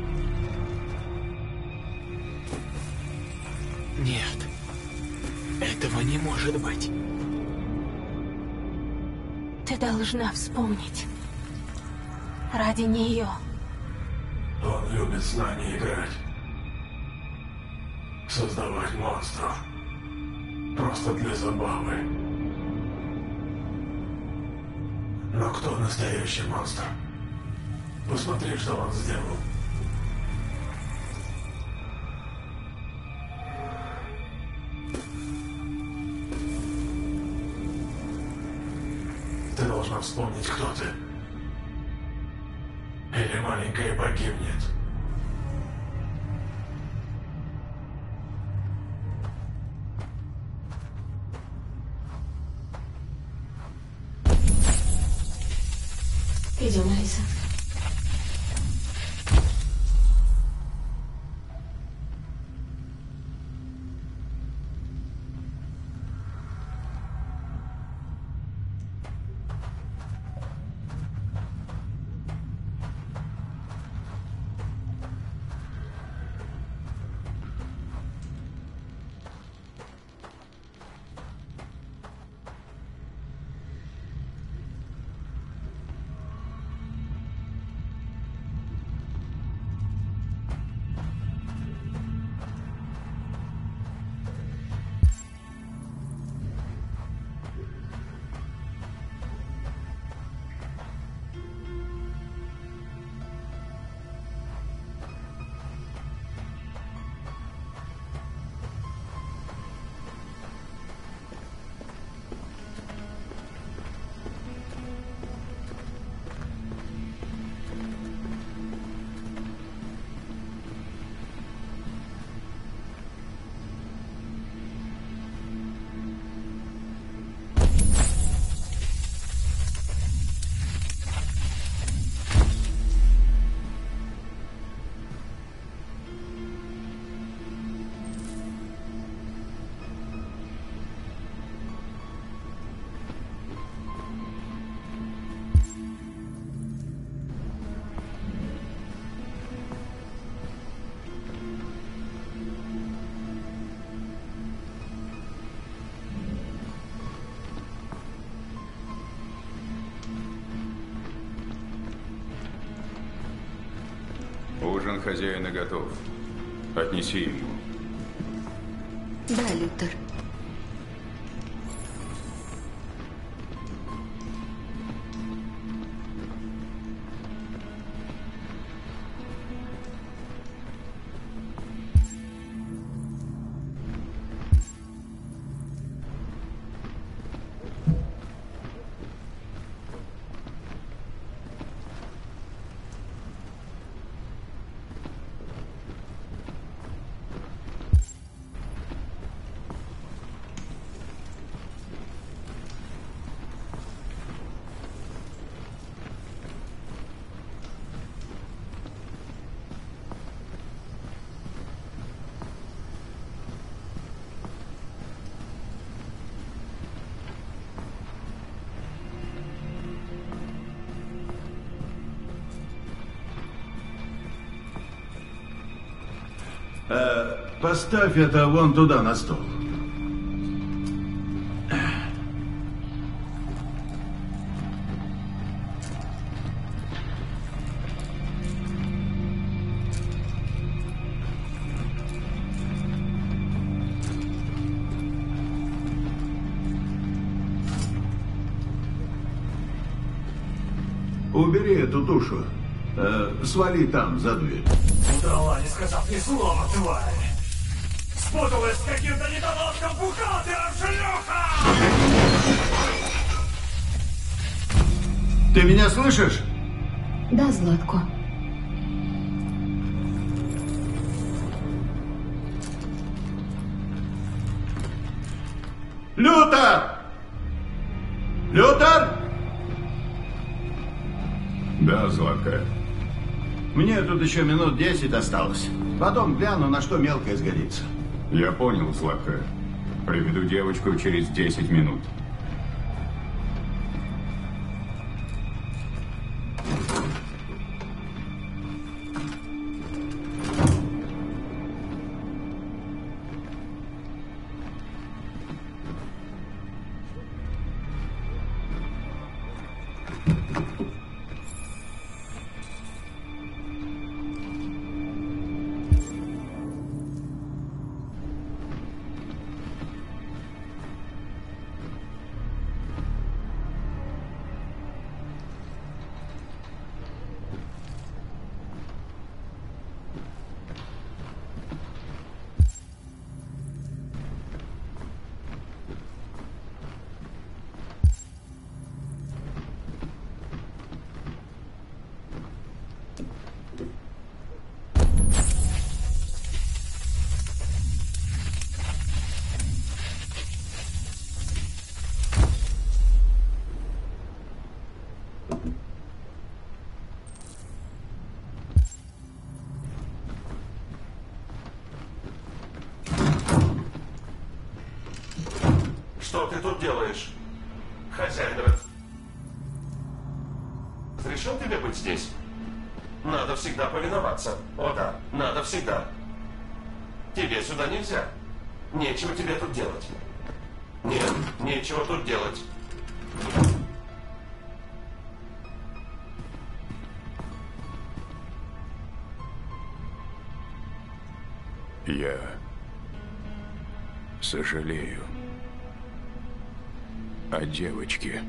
Нет, этого не может быть. Ты должна вспомнить. Ради нее. Он любит с нами играть. Создавать монстров. Просто для забавы. Но кто настоящий монстр? Посмотри, что он сделал. Ты должна вспомнить, кто ты. Или маленькая погибнет. Идем, Алиса. План хозяина готов. Отнеси ему. Да, Лютер. Поставь это вон туда, на стол. Убери эту душу. Э, свали там, за дверь. Дала, не сказав ни слова, тварь. Спуталась с каким-то недоноском бухгалтером, шлюха! Ты меня слышишь? Да, Златко. Лютер! Лютер? Да, Златко. Мне тут еще минут десять осталось. Потом гляну, на что мелкое сгодится. Я понял, Златко. Приведу девочку через десять минут. Что ты тут делаешь? Хозяин разрешил тебе быть здесь? Надо всегда повиноваться. О да, надо всегда. Тебе сюда нельзя. Нечего тебе тут делать. Нет, нечего тут делать. Я сожалею о девочке.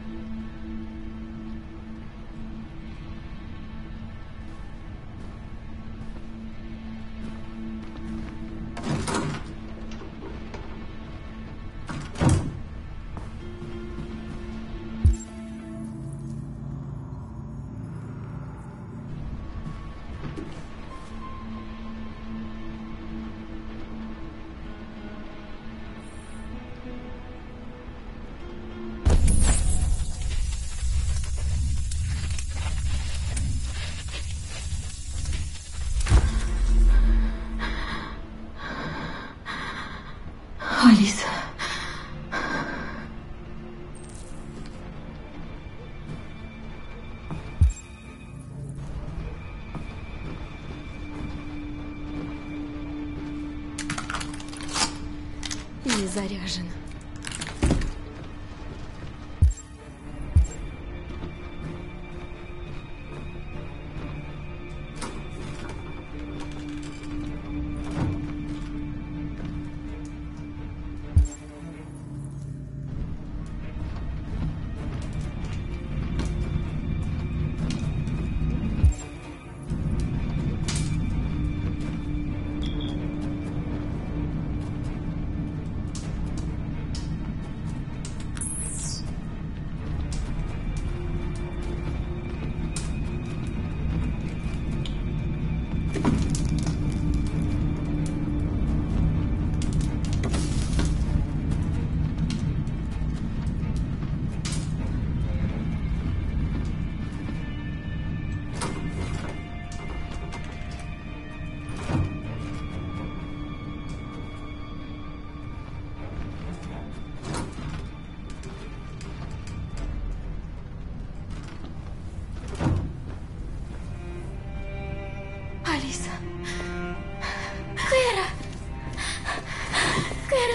Заряжена.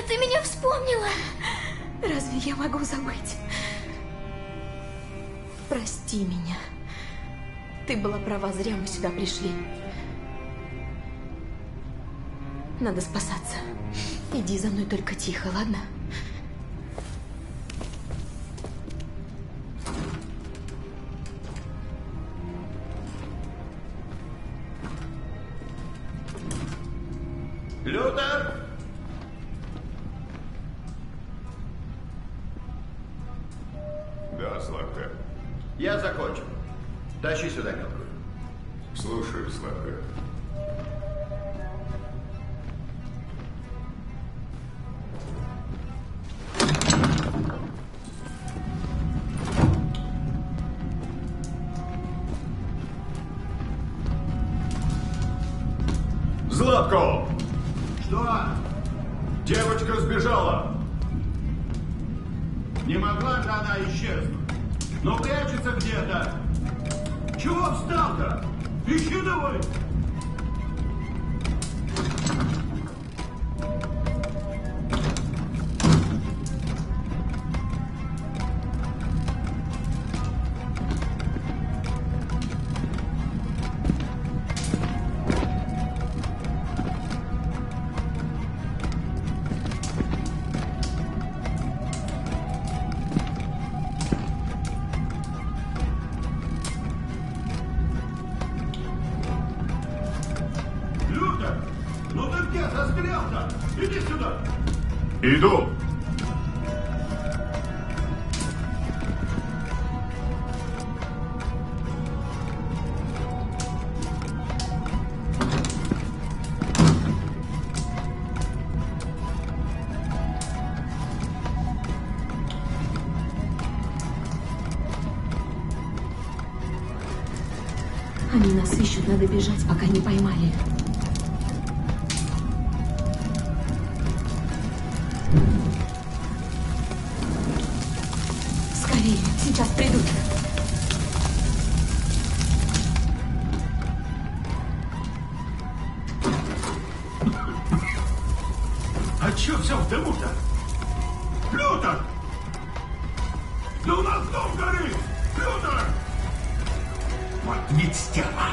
ты меня вспомнила! Разве я могу забыть? Прости меня. Ты была права, зря мы сюда пришли. Надо спасаться. Иди за мной, только тихо, ладно? Лютер! Да, Златко. Я закончил. Тащи сюда мелкую. Слушаю, Златко. Иду! Они нас ищут, надо бежать, пока не поймали. Сейчас придут. А чё взял в дыму-то? Лютер! Да у нас дом горит! Лютер! Вот нет стерва!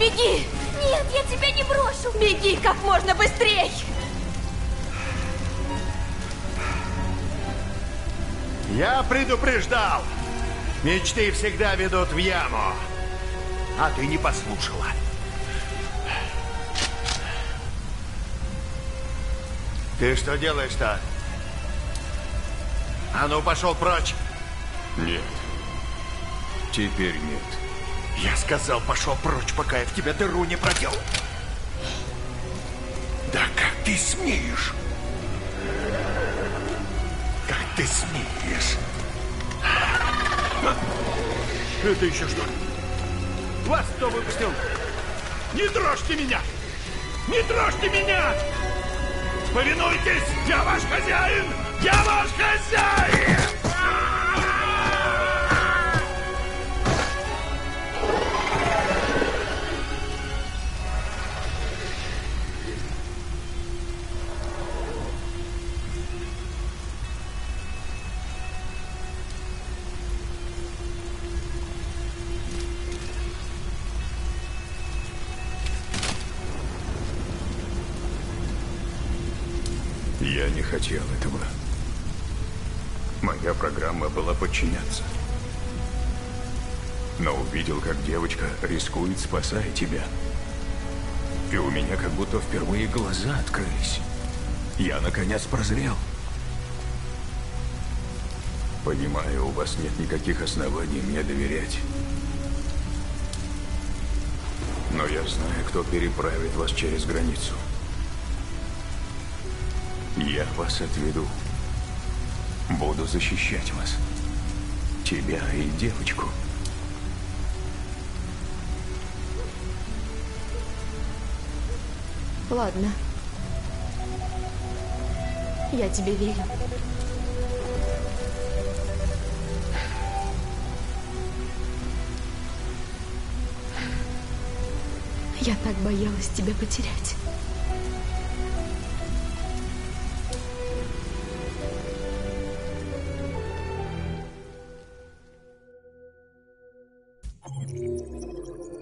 Беги! Нет, я тебя не брошу! Беги как можно быстрее! Я предупреждал! Мечты всегда ведут в яму! А ты не послушала. Ты что делаешь-то? А ну, пошел прочь! Нет. Теперь нет. Я сказал, пошел прочь, пока я в тебя дыру не проделал. Да как ты смеешь? Как ты смеешь? Это еще что? Вас кто выпустил? Не трожьте меня! Не трожьте меня! Повинуйтесь! Я ваш хозяин! Я ваш хозяин! Я не хотел этого. Моя программа была подчиняться. Но увидел, как девочка рискует, спасая тебя. И у меня как будто впервые глаза открылись. Я, наконец, прозрел. Понимаю, у вас нет никаких оснований мне доверять. Но я знаю, кто переправит вас через границу. Я вас отведу. Буду защищать вас. Тебя и девочку. Ладно. Я тебе верю. Я так боялась тебя потерять. Thank you.